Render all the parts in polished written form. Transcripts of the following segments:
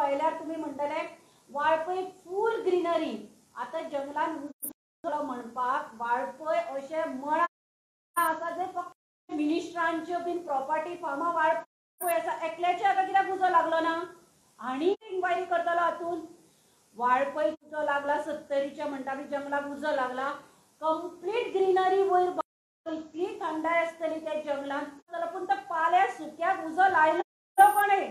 पळयल्यार तुम्ही म्हणटले वाळपय फुल ग्रीनरी। आता जंगलान उजो म्हणपाक वाळपय अशे मळा आसा जे फक्त मिनिस्ट्रांच्यो बीन प्रॉपर्टी फार्मा वाळपय आसा एकल्याचे आता कित्याक उजो लागलो ना। आणि इन्क्वायरी करतलो हातून वाळपय उजो लागला 70च्या म्हणटाली जंगलाक उजो लागला कंप्लीट ग्रीनरी वयर इतली थंडाय आसतली त्या जंगलान जाल्यार पूण तो पाल्या सुक्याक उजो लायलो कोणे।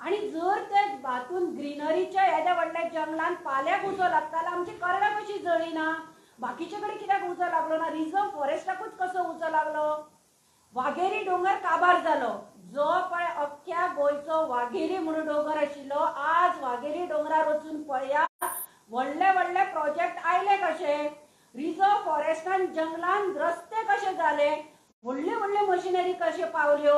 आणि जर ते बातून ग्रीनरीच्या एद्या व्हडल्या जंगलान पाल्याक उजो लागताला आमची करडा कशी जळी ना बाकीच्या कडेन कित्याक उजो लागलो ना। रिझर्व फॉरेस्टाकूच कसो उजो लागलो। वाघेरी डोंगर काबार जालो जो पळय अख्ख्या गोंयचो वाघेरी म्हणून डोंगर आशिल्लो आज वाघेरी डोंगरार वचून पळया व्हडले व्हडले प्रोजेक्ट आयले कशे। रिझर्व फॉरेस्टान जंगलान रस्ते कशे जाले व्हडले व्हडले मशिनरी कशे पावल्यो।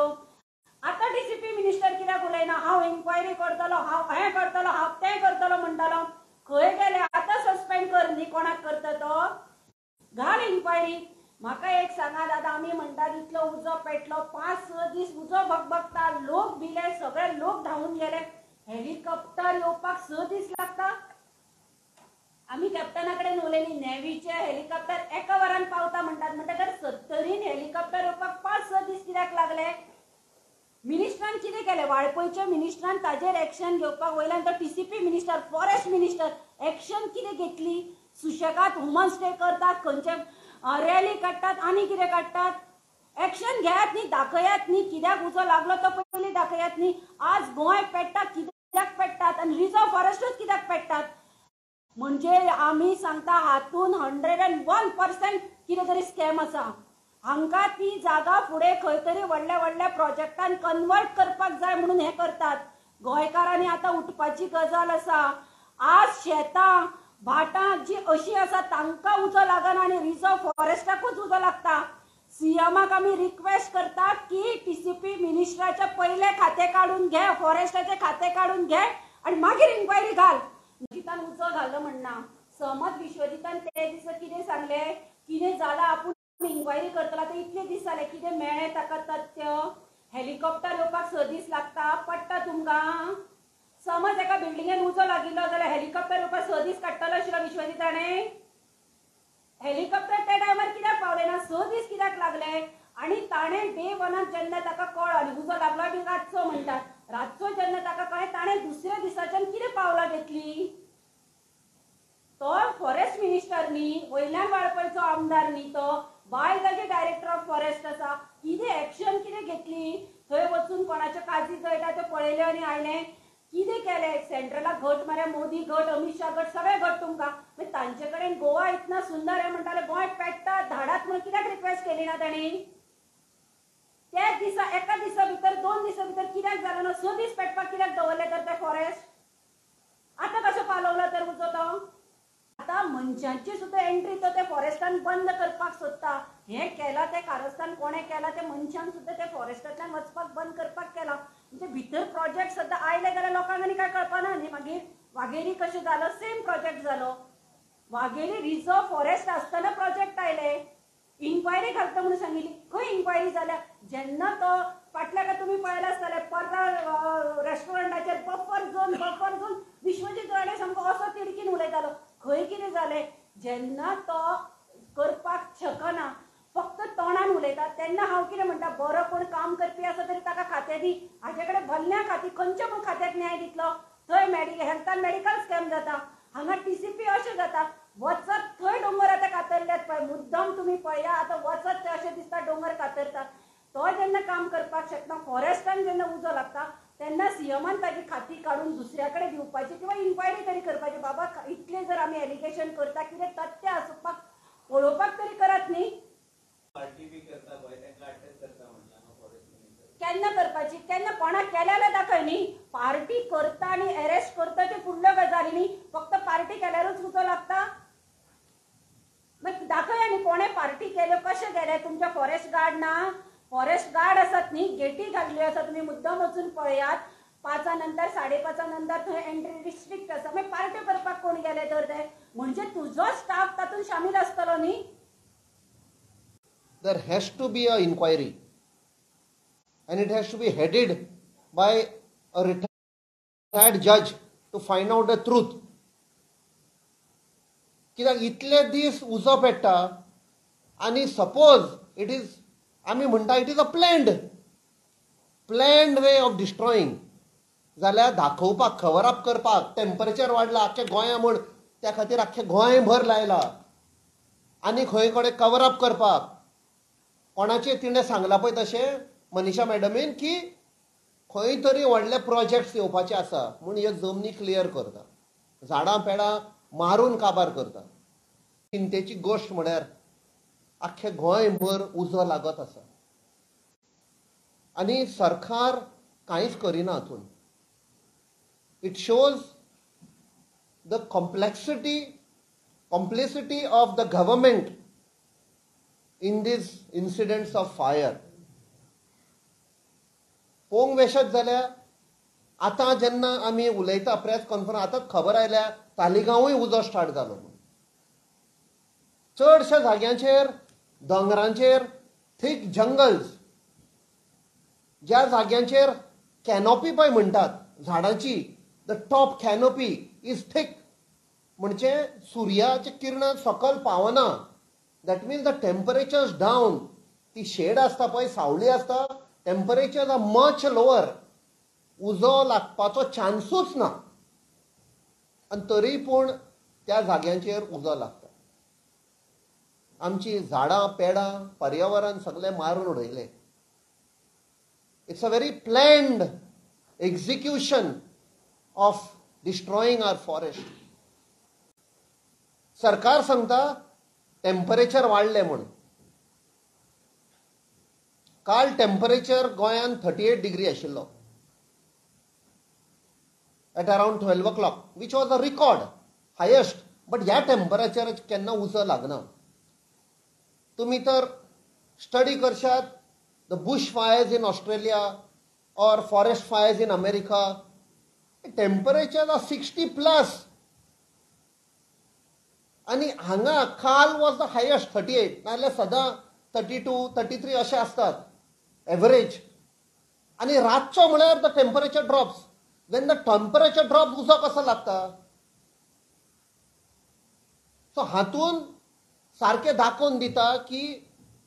आता डीसीपी मिनिस्टर कित्याक उलयना हांव इन्क्वायरी करतलो हांव हें करतलो हांव तें करतलो म्हणटालो। खंय गेले आता सस्पेंड कर न्ही कोणाक करता तो घाल इन्क्वायरी। म्हाका एक सांगा दादा आमी म्हणटात इतलो उजो पेटलो 5-6 दीस उजो भगभगता लोक भिले सगळे लोक धांवून गेले हेलिकॉप्टर येवपाक 6 दीस लागता। आमी कॅप्टनाकडे उलयली नेव्हीचे हेलिकॉप्टर एका वरान पावता म्हणटात म्हणटकर 70 हेलिकॉप्टर येवपाक 5-6 दीस कित्याक लागले। मिनिस्ट्रान कितें केलें वाळपयच्या मिनिस्ट्रान ताजेर एक्शन घेवपाक वयल्यान तो TCP minister forest minister action कितें घेतली। सुशेगाद ह्युमन स्टे करतात खंयचे रॅली काडटात आनी कितें काडटात एक्शन घेयात न्ही दाखयात न्ही कित्याक उजो लागलो तो पयलीं दाखयात न्ही। आज गोंय पेट्टा कित्याक पेट्टात आनी रिझर्व फॉरेस्टूच कित्याक पेट्टात म्हणजे आमी सांगता हातून 101% कितें तरी स्कॅम आसा। हांका ती जागा फुडें खंय तरी व्हडल्या व्हडल्या प्रोजेक्टान कन्वर्ट करपाक जाय म्हणून हे करतात। गोंयकारांनी आतां उठपाची गजाल आसा। आज शेतां भाटां जी अशी आसा तांकां उजो लागना आनी रिझर्व फॉरेस्टाकूच उजो लागता। सीएमाक आमी रिक्वेस्ट करतात की टीसीपी मिनिस्टराचे पयले खातें काडून घे फॉरेस्टाचे खातें काडून घे आनी मागीर इन्क्वायरी घाल। विश्वजितान उजो घालो म्हणना समज विश्वजितान ते दिसा कितें सांगलें कितें जालां आपूण इन्क्वायरी करतला तो इतले दीस जाले कितें मेळ्ळे ताका तथ्य। हेलिकॉप्टर येवपाक 6 दीस लागता पडटा तुमकां। समज एका बिल्डिंगेन उजो लागिल्लो जाल्यार हेलिकॉप्टर येवपाक 6 दीस काडटलो आशिल्लो विश्वजिताणें। हेलिकॉप्टर त्या टायमार कित्याक पावले ना 6 दीस कित्याक लागले। आनी ताणें डे 1 जेन्ना ताका कळ्ळो आनी उजो लागला बी रातचो म्हणटात रातचो जेन्ना ताका कळ्ळें ताणें दुसऱ्या दिसाच्यान कितें पावलां घेतली। तो फॉरेस्ट मिनिस्टर न्ही वयल्यान वाळपयचो आमदार न्ही तो वायल्ड डायरेक्टर ऑफ फॉरेस्ट आसा। कितें एक्शन कितें घेतली थंय वचून कोणाच्यो काजी जळटा त्यो पळयल्यो आनी आयलें कितें केलें। सेंट्रलाक घट मारया मोदी घट अमित शाह घट सगळे घट तुमकां मागीर तांचे कडेन गोवा इतना सुंदर हें म्हणटालें गोंय पेट्टा धाडात म्हूण कित्याक रिक्वेस्ट केली ना तांणी। त्या दिसा एका दिसा भितर 2 दिसा भितर कित्याक जालो ना 6 दीस पेटपाक कित्याक दवरलें तर तें फॉरेस्ट आतां कशें पालवलो तर उजो तो। आता मनशांची सुद्धा एंट्री तो ते फॉरेस्टान बंद करपाक सोदता। हे केला ते कारस्थान कोणे केला ते मनशान सुद्धा ते फॉरेस्टांतल्यान वचपाक बंद करपाक केला। म्हणजे भितर प्रोजेक्ट सुद्धा आयले जाल्यार लोकांक आनी काय कळपाना न्ही। मागीर वाघेरी कशें जालो सेम प्रोजेक्ट जालो। वाघेरी रिझर्व फॉरेस्ट आसतना प्रोजेक्ट आयले इन्क्वायरी घालता म्हणून सांगिल्ली खंय इन्क्वायरी जाल्या जेन्ना तो फाटल्या का तुम्ही पळयला आसतले पर्रा रेस्टॉरंटाचेर बफर झोन विश्वजीत राणे सामको असो तिडकीन उलयतालो खंय कितें जालें जेन्ना तो करपाक शकना फक्त तोंडान उलयता तेन्ना हांव कितें म्हणटा बरो कोण काम करपी आसा तरी ताका खातें दी। हाजे कडेन भल्ल्या खातीर खंयच्या म्हूण खात्याक न्याय दितलो। थंय हेल्थान मॅडिकल स्कॅम जाता हांगा टीसीपी अशें जाता वचत थंय डोंगर आतां कातरल्यात पळय मुद्दम तुमी पळया आतां वचत थंय अशें दिसता डोंगर कातरता। तो जेन्ना काम करपाक शकना फॉरेस्टान जेन्ना उजो लागता तेन्ना सीएमान ताजी खाती काढून दुसऱ्याकडे दिवपाची किंवा इन्क्वायरी तरी करपाची। बाबा इतले जर आम्ही एलिगेशन करता कितें तथ्य आसपाक पळोवपाक तरी करात न्ही। पार्टी बी करता गोंय तांकां अटक करता म्हणल्यार फॉरेस्ट मिनिस्टर केन्ना करपाची केन्ना कोणाक केल्याला दाखय न्ही। पार्टी करता आनी अरेस्ट करता ते फुडल्यो गजाली न्ही। फक्त पार्टी केल्यारूच उजो लागता मागीर दाखय आनी कोणें पार्टी केल्यो कशें केलें। तुमच्या फॉरेस्ट गार्ड ना फॉरेस्ट गार्ड आसात न्ही गेटी घातल्यो आसा तुमी मुद्दम वचून पळयात 5 नंतर 5:30 नंतर थंय एंट्री रिस्ट्रिक्ट आसा मागीर पार्ट्यो करपाक कोण गेले तर ते म्हणजे तुजो स्टाफ तातूंत शामील आसतलो न्ही। There has to be a inquiry and it has to be headed by a that judge to find out the truth. कित्याक इतले दीस उजो पेट्टा आनी सपोज इट इज आमी म्हणटा it is a planned way of destroying जाल्यार दाखोवपाक cover up करपाक temperature वाडला आख्या गोंया म्हण त्या खातीर आख्खे गोंय भर लायला आनी खंय कडेन कवर अप करपाक कोणाचे तिणें सांगला पळय तशें मनीषा मॅडमीन की खंय तरी व्हडले प्रोजेक्ट्स येवपाचे आसा म्हूण ह्यो जमनी क्लियर करता झाडां पेडां मारून काबार करता. चिंतेची गोष्ट म्हळ्यार आख्खे गोंयभर उजो लागत आसा आनी सरकार कांयच करिना हातून. It shows the complexity of the government in these incidents of fire. पोंग वेशात जाल्यार आतां जेन्ना आमी उलयता प्रेस कॉन्फरन्स आतांच खबर आयल्या तालिगांवूय उजो स्टार्ट जालो. चडशा जाग्यांचेर दोंगरांचेर थीक जंगल्स ज्या जाग्यांचेर कॅनोपी पळय म्हणटात झाडांची the top canopy is thick म्हणजे सुर्याची किरणां सकयल पावना. That means the temperatures down. ती शेड आसता पळय सावळी आसता टेंपरेचर आर मच लोअर उजो लागपाचो चान्सूच ना आनी तरी पूण त्या जाग्यांचेर उजो लागता. आमची झाडां पेडां पर्यावरण सगळें मारून उडयलें. It's a very planned execution of destroying our forest. सरकार सांगता टेंपरेचर वाडलें म्हूण. काल टेंपरेचर गोंयान 38 डिग्री आशिल्लो at around 12 o'clock which was a record highest. But ह्या टेंपरेचर केन्ना उजो लागना. तुम्ही तर स्टडी करशात the bush fires in Australia और forest fires in America. Temperature 60+ आनी हांगा काल वॉज द हायेस्ट 38 नाल्यार सदां 32, 33 असे असतात एवरेज. आणि रातचो म्हळ्यार the temperature drops. When the temperature drop उजो कसो लागता. सो हातून सारके दाखोवन दिता की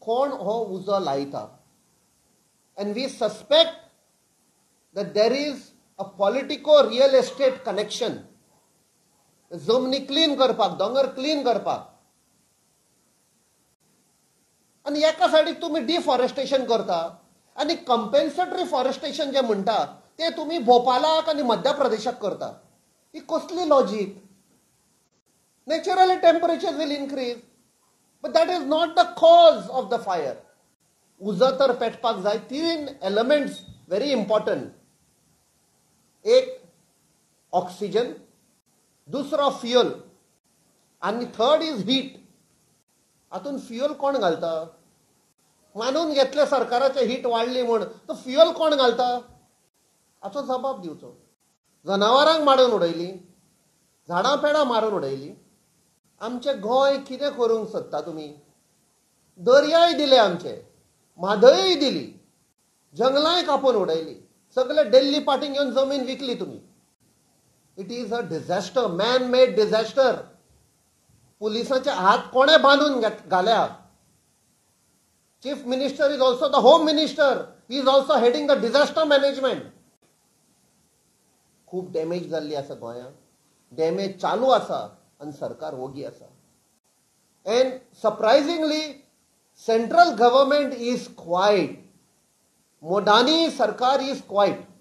कोण हो उजो लायता. And we suspect that there is a politico real estate connection. जमनी क्लीन करपाक दोंगर क्लीन करपाक आनी एका सायडीक तुमी डिफॉरेस्टेशन करता आनी कंपेन्सेटरी फॉरेस्टेशन जे म्हणटा ते तुमी भोपालाक आनी मध्य प्रदेशाक करता. ही कसली logic. Naturally temperature will increase but that is not the cause of the fire. उजो तर पेटपाक जाय. 3 एलिमेंट्स व्हेरी इम्पॉर्टंट. एक ऑक्सिजन, दुसरो फ्युअल आनी थर्ड इज हीट. हातून फ्युअल कोण घालता. मानून घेतले सरकाराचे हीट वाडली म्हूण तो फ्युअल कोण घालता. हाचो जबाब दिवचो. जनावरांक मारून उडयली, झाडां पेडां मारून उडयली. आमचे गोंय कितें करूंक सोदता तुमी. दर्याय दिले आमचे, म्हादय दिली, जंगलांय कापून उडयली, सगळे डेल्ली पाटींग घेवन जमीन विकली तुमी. It is a disaster, man made disaster. पुलिसांचे हात कोणे बांधून घाल्या. Chief minister is also the home minister. He is also heading the disaster management. खूप डॅमेज जाल्ली आसा गोंयां. डॅमेज चालू आसा आनी सरकार ओगी आसा. And surprisingly central government is quiet. मोडानी सरकार इज क्वायट.